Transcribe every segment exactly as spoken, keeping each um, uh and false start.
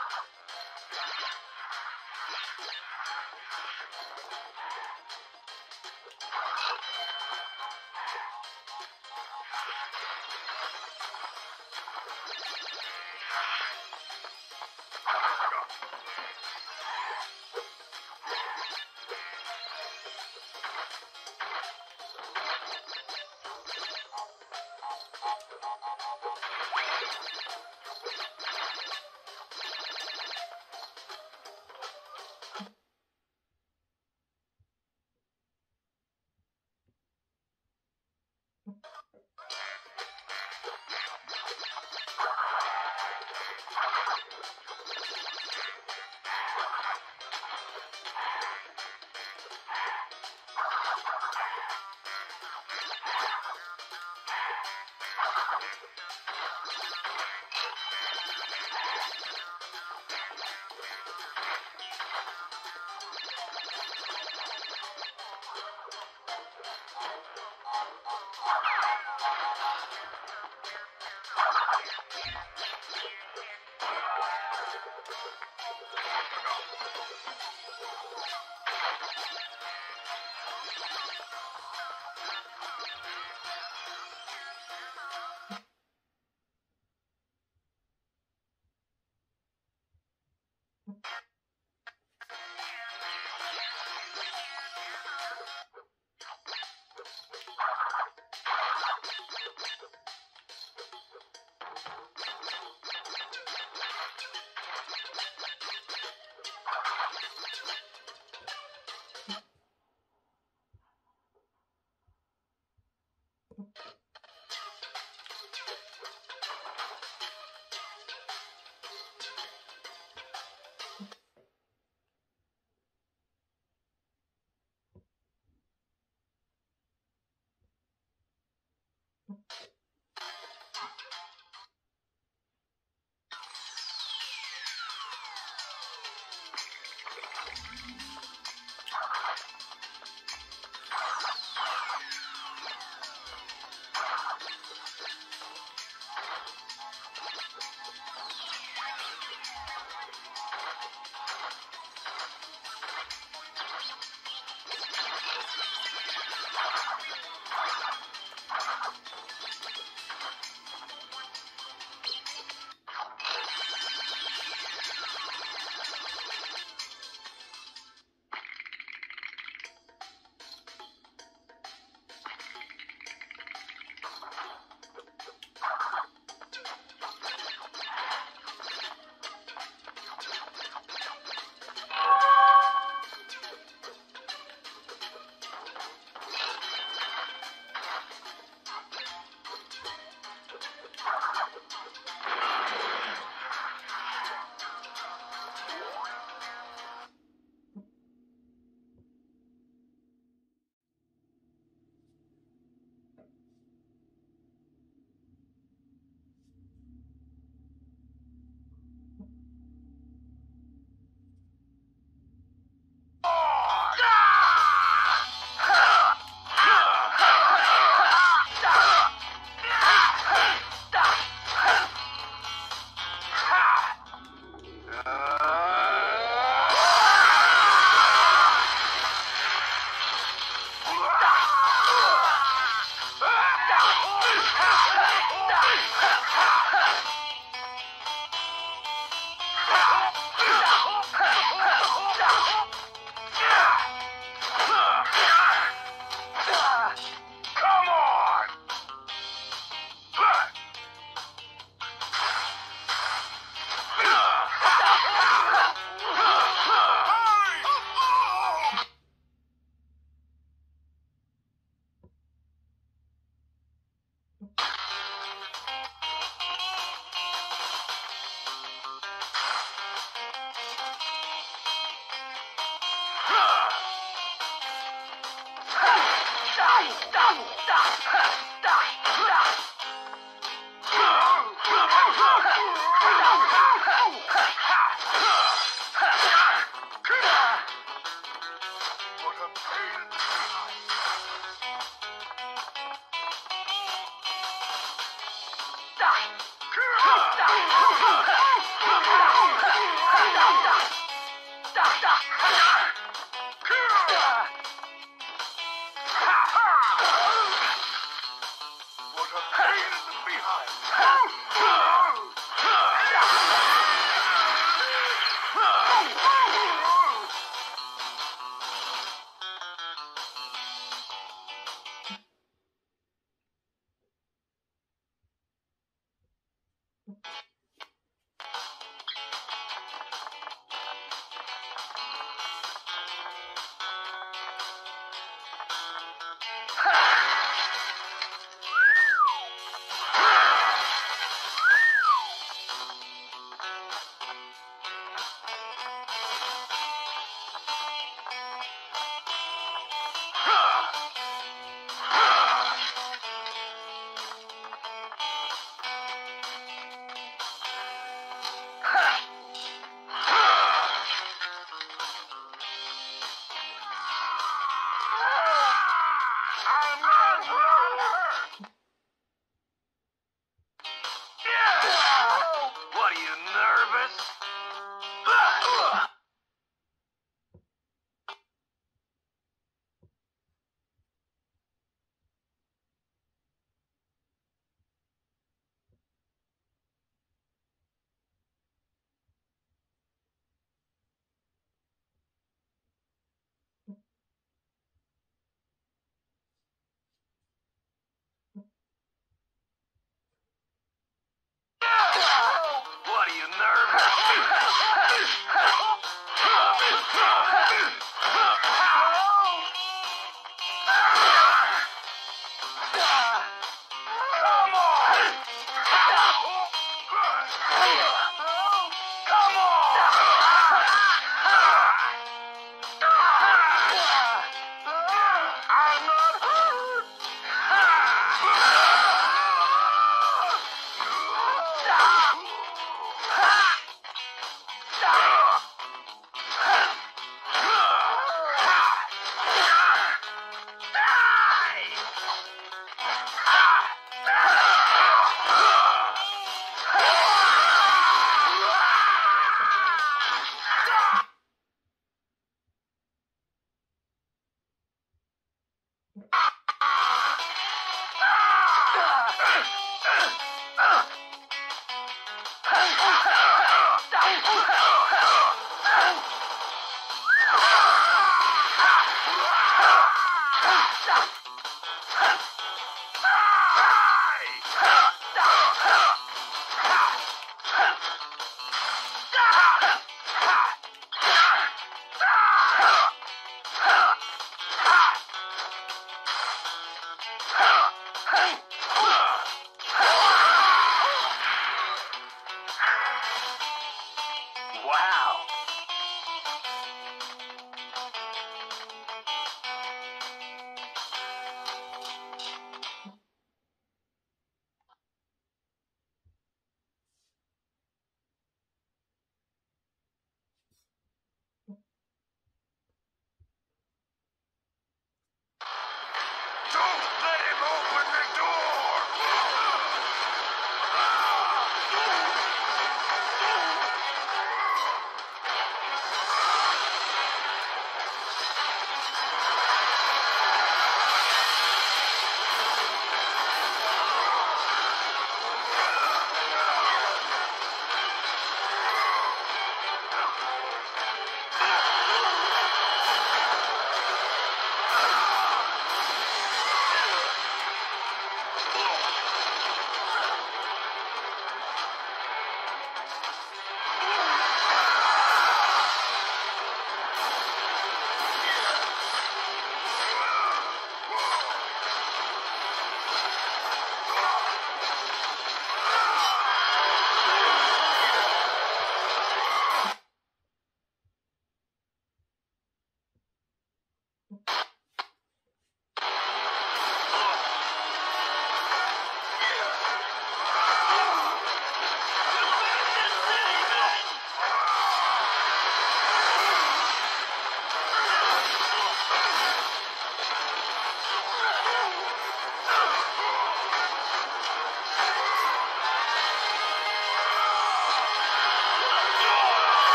Die! Die! Die! Die! Die! Die! Die!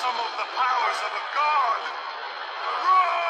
some of the powers of a god. Run!